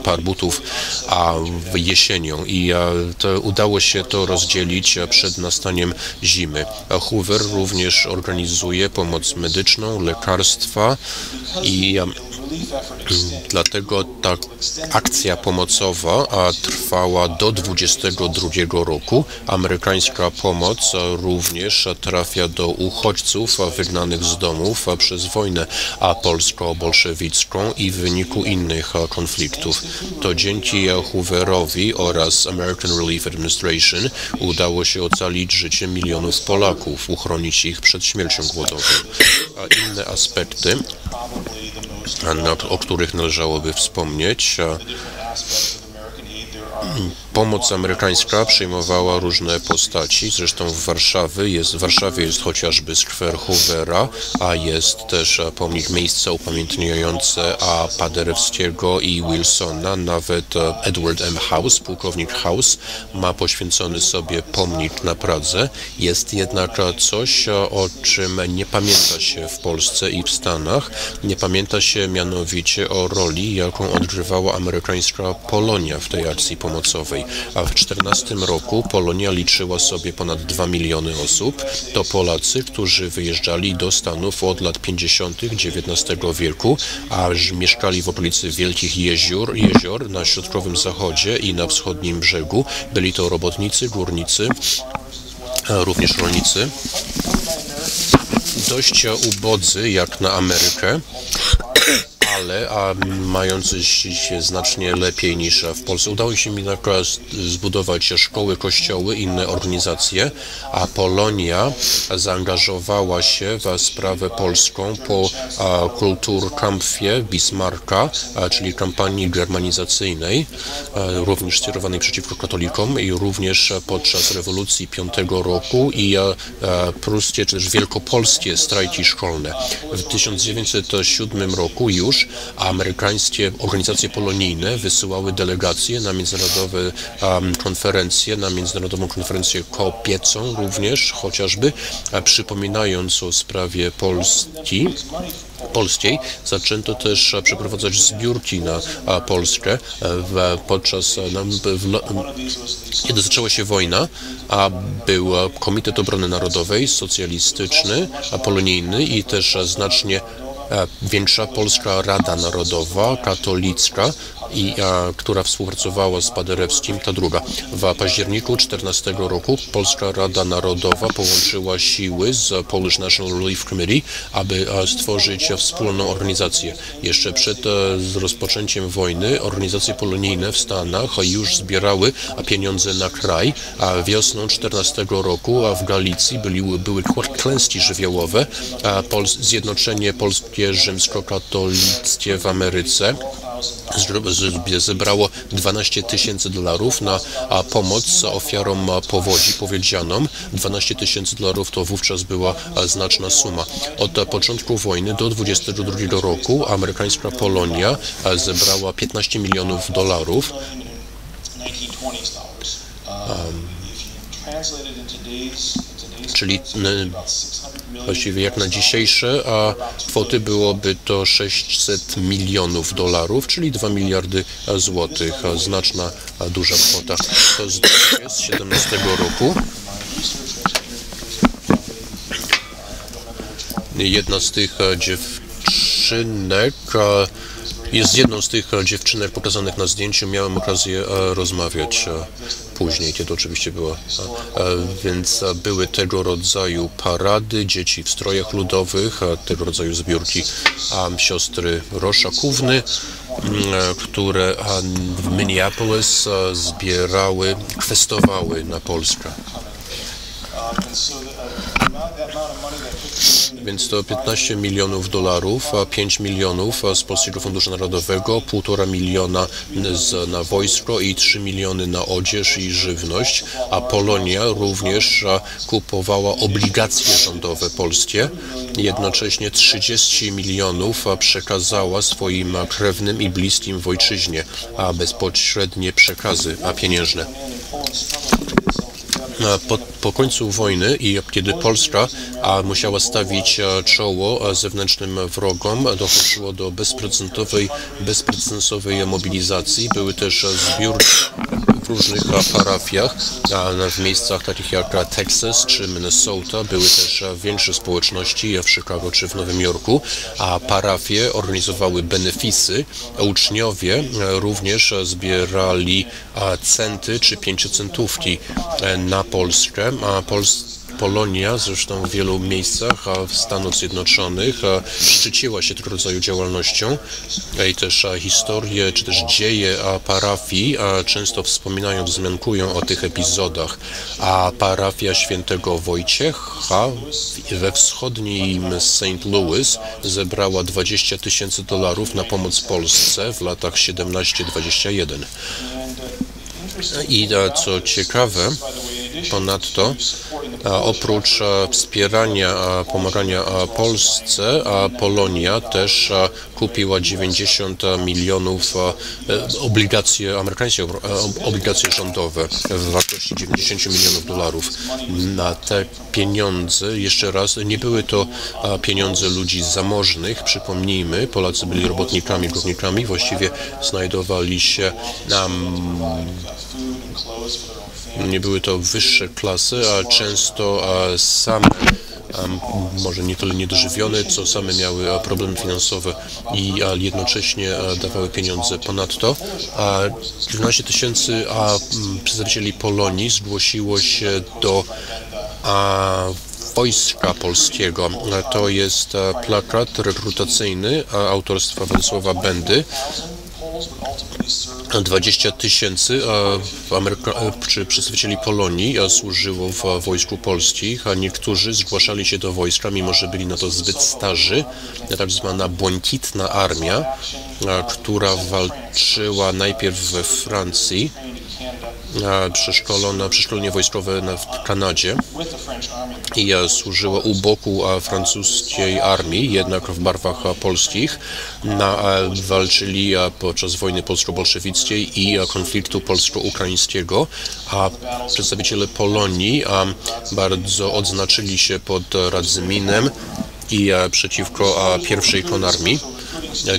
par butów a jesienią i to, udało się to rozdzielić przed nastaniem zimy. Hoover również organizuje pomoc medyczną, lekarstwa i dlatego ta akcja pomocowa trwała Do dwudziestego drugiego roku amerykańska pomoc również trafia do uchodźców wygnanych z domów przez wojnę polsko-bolszewicką i w wyniku innych konfliktów. To dzięki Hooverowi oraz American Relief Administration udało się ocalić życie milionów Polaków, uchronić ich przed śmiercią głodową. A inne aspekty, o których należałoby wspomnieć, pomoc amerykańska przyjmowała różne postaci, zresztą w Warszawie jest, w Warszawie jest chociażby skwer Hoovera, a jest też pomnik miejsca upamiętniające a Paderewskiego i Wilsona, nawet Edward M. House, pułkownik House, ma poświęcony sobie pomnik na Pradze. Jest jednak coś, o czym nie pamięta się w Polsce i w Stanach, nie pamięta się mianowicie o roli, jaką odgrywała amerykańska Polonia w tej akcji pomocowej. A w tysiąc dziewięćset czternastym roku Polonia liczyła sobie ponad dwa miliony osób. To Polacy, którzy wyjeżdżali do Stanów od lat pięćdziesiątych dziewiętnastego wieku, aż mieszkali w okolicy wielkich jezior, jezior na środkowym zachodzie i na wschodnim brzegu. Byli to robotnicy, górnicy, również rolnicy. Dość ubodzy jak na Amerykę, ale a mający się znacznie lepiej niż w Polsce. Udało się mi zbudować szkoły, kościoły, inne organizacje, a Polonia zaangażowała się w sprawę polską po Kulturkampfie Bismarcka, czyli kampanii germanizacyjnej, również skierowanej przeciwko katolikom i również podczas rewolucji piątego roku i pruskie, czy też wielkopolskie strajki szkolne. W tysiąc dziewięćset siódmym roku już amerykańskie organizacje polonijne wysyłały delegacje na międzynarodowe um, konferencje, na międzynarodową konferencję kobiecą również chociażby, przypominając o sprawie Polski. Polskiej zaczęto też przeprowadzać zbiórki na Polskę w, podczas, w, w, kiedy zaczęła się wojna, a był Komitet Obrony Narodowej, socjalistyczny, polonijny i też znacznie większa Polska Rada Narodowa, katolicka, i, a, która współpracowała z Paderewskim, ta druga. W październiku czternastego roku Polska Rada Narodowa połączyła siły z Polish National Relief Committee, aby a, stworzyć wspólną organizację. Jeszcze przed a, z rozpoczęciem wojny organizacje polonijne w Stanach już zbierały pieniądze na kraj, a wiosną czternastego roku a w Galicji byli, były klęski żywiołowe, a Pol Zjednoczenie Polskie Rzymskokatolickie w Ameryce zebrało dwanaście tysięcy dolarów na pomoc ofiarom powodzi powiedzianom. dwanaście tysięcy dolarów to wówczas była znaczna suma. Od początku wojny do dwudziestego drugiego roku amerykańska Polonia zebrała piętnaście milionów dolarów. Um, Czyli właściwie jak na dzisiejsze, a kwoty byłoby to sześćset milionów dolarów, czyli dwa miliardy złotych. Znaczna, duża kwota. To z tysiąc dziewięćset siedemnastego roku. Jedna z tych dziewczynek... Jest jedną z tych dziewczynek pokazanych na zdjęciu. Miałem okazję rozmawiać później, kiedy oczywiście była. Więc były tego rodzaju parady, dzieci w strojach ludowych, tego rodzaju zbiórki siostry Roszakówny, które w Minneapolis zbierały, kwestowały na Polskę. Więc to piętnaście milionów dolarów, pięć milionów z Polskiego Funduszu Narodowego, półtora miliona z, na wojsko i trzy miliony na odzież i żywność, a Polonia również kupowała obligacje rządowe polskie. Jednocześnie trzydzieści milionów przekazała swoim krewnym i bliskim w ojczyźnie, a bezpośrednie przekazy a pieniężne. po, po końcu wojny i kiedy Polska musiała stawić czoło zewnętrznym wrogom, dochodziło do bezprecedensowej, bezprecedensowej mobilizacji. Były też zbiórki w różnych parafiach, w miejscach takich jak Texas czy Minnesota. Były też większe społeczności w Chicago czy w Nowym Jorku, a parafie organizowały benefisy. Uczniowie również zbierali centy czy pięciocentówki na Polskę. Pols Polonia zresztą w wielu miejscach w Stanach Zjednoczonych szczyciła się tego rodzaju działalnością i też historie czy też dzieje parafii często wspominają, wzmiankują o tych epizodach. A parafia świętego Wojciecha we wschodnim Saint Louis zebrała dwadzieścia tysięcy dolarów na pomoc Polsce w latach siedemnaście dwadzieścia jeden. I co ciekawe, ponadto oprócz wspierania, pomagania Polsce, Polonia też kupiła dziewięćdziesiąt milionów obligacji, amerykańskie obligacje rządowe w wartości dziewięćdziesiąt milionów dolarów. Na te pieniądze, jeszcze raz, nie były to pieniądze ludzi zamożnych, przypomnijmy, Polacy byli robotnikami, górnikami, właściwie znajdowali się nam. Nie były to wyższe klasy, a często same, może nie tyle niedożywione, co same miały problemy finansowe i jednocześnie dawały pieniądze. Ponadto trzynaście tysięcy przedstawicieli Polonii zgłosiło się do Wojska Polskiego. To jest plakat rekrutacyjny autorstwa Władysława Bendy. dwadzieścia tysięcy przedstawicieli Polonii służyło w wojsku polskich, a niektórzy zgłaszali się do wojska, mimo że byli na to zbyt starzy. Tak zwana Błękitna Armia, która walczyła najpierw we Francji, przeszkolona, przeszkolenie wojskowe w Kanadzie i służyła u boku francuskiej armii, jednak w barwach polskich. Na, walczyli podczas wojny polsko-bolszewickiej i konfliktu polsko-ukraińskiego, a przedstawiciele Polonii bardzo odznaczyli się pod Radzyminem i przeciwko pierwszej konarmii.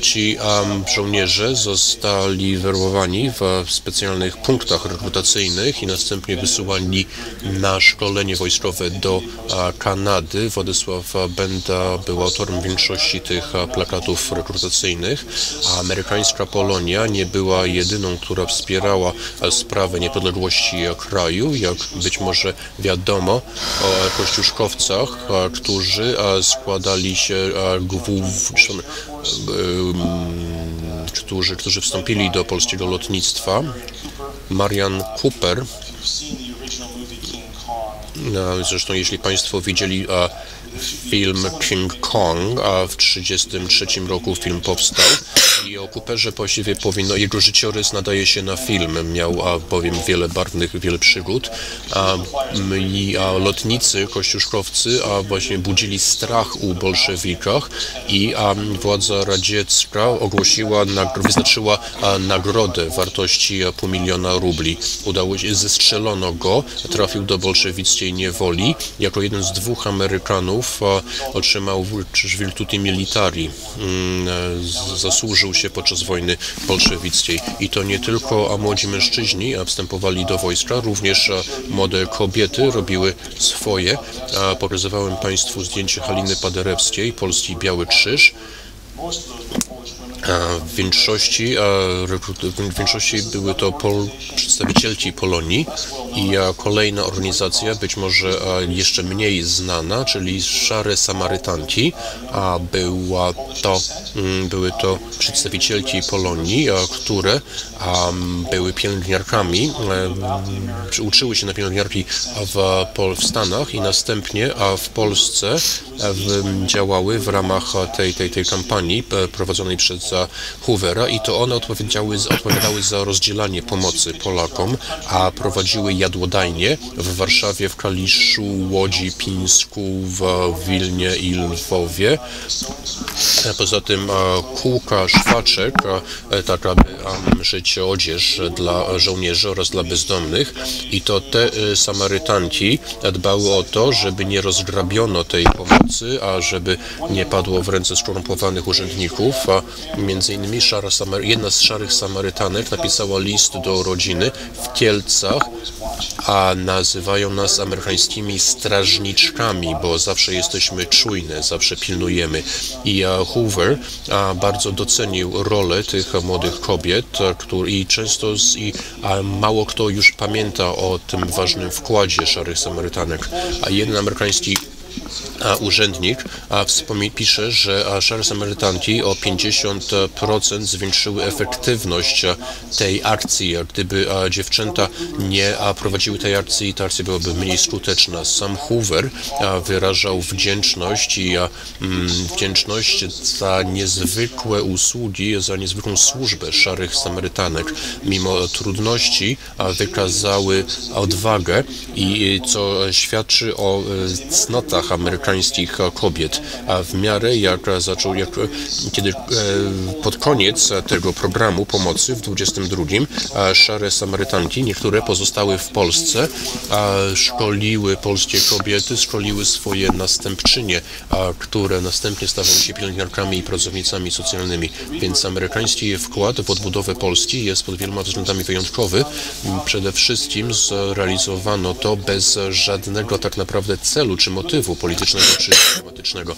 Ci um, żołnierze zostali werbowani w specjalnych punktach rekrutacyjnych i następnie wysyłani na szkolenie wojskowe do a, Kanady. Władysław Benda był autorem większości tych a, plakatów rekrutacyjnych, a amerykańska Polonia nie była jedyną, która wspierała a, sprawę niepodległości a, kraju. Jak być może wiadomo o a, kościuszkowcach, a, którzy a, składali się a, głów, Którzy, którzy wstąpili do polskiego lotnictwa. Marian Cooper, zresztą jeśli Państwo widzieli film King Kong, a w tysiąc dziewięćset trzydziestym trzecim roku film powstał i o Cooperze właściwie powinno, jego życiorys nadaje się na film, miał a, bowiem wiele barwnych, wiele przygód a, i a, lotnicy, kościuszkowcy a, właśnie budzili strach u bolszewikach i a, władza radziecka ogłosiła, nagro, wyznaczyła a, nagrodę wartości a, pół miliona rubli. Udało się, zestrzelono go, trafił do bolszewickiej niewoli, jako jeden z dwóch Amerykanów otrzymał Virtuti Militari, zasłużył się podczas wojny bolszewickiej. I to nie tylko młodzi mężczyźni wstępowali do wojska, również młode kobiety robiły swoje. Pokazywałem Państwu zdjęcie Haliny Paderewskiej, Polski Biały Krzyż. W większości, w większości były to pol, przedstawicielki Polonii i kolejna organizacja, być może jeszcze mniej znana, czyli Szare Samarytanki, a była to, były to przedstawicielki Polonii, które były pielęgniarkami, uczyły się na pielęgniarki w, w Stanach i następnie w Polsce działały w ramach tej, tej, tej kampanii prowadzonej przez Louisa Hoovera i to one odpowiedziały, odpowiadały za rozdzielanie pomocy Polakom, a prowadziły jadłodajnie w Warszawie, w Kaliszu, Łodzi, Pińsku, w Wilnie i Lwowie. Poza tym kółka szwaczek, tak aby szyć odzież dla żołnierzy oraz dla bezdomnych, i to te Samarytanki dbały o to, żeby nie rozgrabiono tej pomocy, a żeby nie padło w ręce skorumpowanych urzędników. A między innymi szara Samary... jedna z szarych Samarytanek napisała list do rodziny w Kielcach, a nazywają nas amerykańskimi strażniczkami, bo zawsze jesteśmy czujne, zawsze pilnujemy. I Hoover bardzo docenił rolę tych młodych kobiet, które i często z, i mało kto już pamięta o tym ważnym wkładzie szarych Samarytanek. A jeden amerykański A urzędnik a pisze, że szare Samarytanki o pięćdziesiąt procent zwiększyły efektywność tej akcji. Gdyby dziewczęta nie prowadziły tej akcji, ta akcja byłaby mniej skuteczna. Sam Hoover wyrażał wdzięczność i wdzięczność za niezwykłe usługi, za niezwykłą służbę szarych Samarytanek. Mimo trudności wykazały odwagę, i co świadczy o cnotach amerykańskich kobiet, a w miarę jak zaczął, jak, kiedy e, pod koniec tego programu pomocy w dwudziestym drugim szare Samarytanki, niektóre pozostały w Polsce, a szkoliły polskie kobiety, szkoliły swoje następczynie, a, które następnie stawały się pielęgniarkami i pracownicami socjalnymi, więc amerykański wkład w odbudowę Polski jest pod wieloma względami wyjątkowy. Przede wszystkim zrealizowano to bez żadnego tak naprawdę celu czy motywu politycznego czy dyplomatycznego.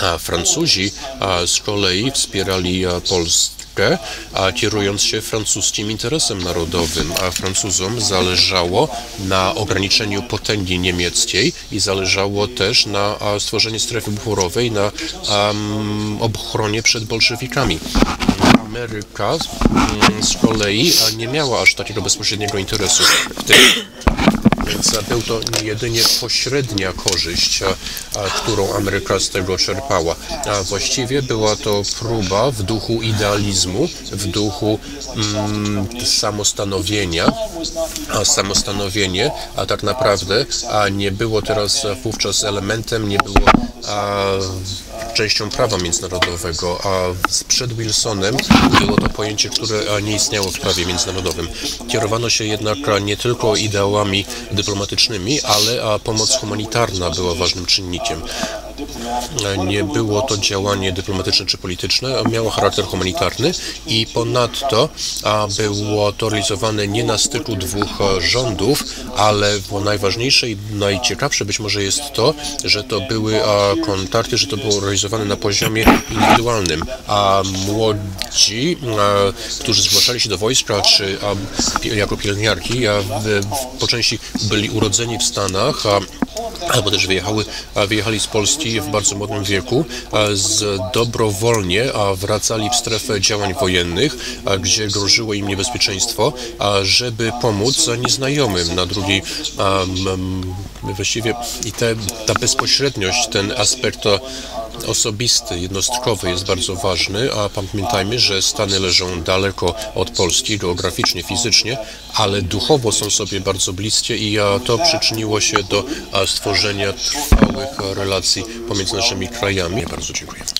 A Francuzi a z kolei wspierali Polskę, a kierując się francuskim interesem narodowym, a Francuzom zależało na ograniczeniu potęgi niemieckiej i zależało też na stworzeniu strefy buchorowej, na um, obchronie przed bolszewikami. Ameryka z kolei nie miała aż takiego bezpośredniego interesu w tym. Więc był to jedynie pośrednia korzyść, którą Ameryka z tego czerpała. A właściwie była to próba w duchu idealizmu, w duchu mm, samostanowienia. A samostanowienie, a tak naprawdę a nie było teraz wówczas elementem, nie było a, częścią prawa międzynarodowego, a przed Wilsonem było to pojęcie, które nie istniało w prawie międzynarodowym. Kierowano się jednak nie tylko ideałami dyplomatycznymi, ale pomoc humanitarna była ważnym czynnikiem. Nie było to działanie dyplomatyczne czy polityczne, miało charakter humanitarny i ponadto było to realizowane nie na styku dwóch rządów, ale najważniejsze i najciekawsze być może jest to, że to były kontakty, że to było realizowane na poziomie indywidualnym, a młodzi, którzy zgłaszali się do wojska czy jako pielęgniarki, po części byli urodzeni w Stanach, albo też wyjechały, wyjechali z Polski w bardzo młodym wieku, z dobrowolnie wracali w strefę działań wojennych, gdzie grożyło im niebezpieczeństwo, żeby pomóc nieznajomym na drugiej, właściwie i te, ta bezpośredniość, ten aspekt osobisty, jednostkowy jest bardzo ważny, a pamiętajmy, że Stany leżą daleko od Polski geograficznie, fizycznie, ale duchowo są sobie bardzo bliskie i to przyczyniło się do stworzenia trwałych relacji pomiędzy naszymi krajami. Bardzo dziękuję.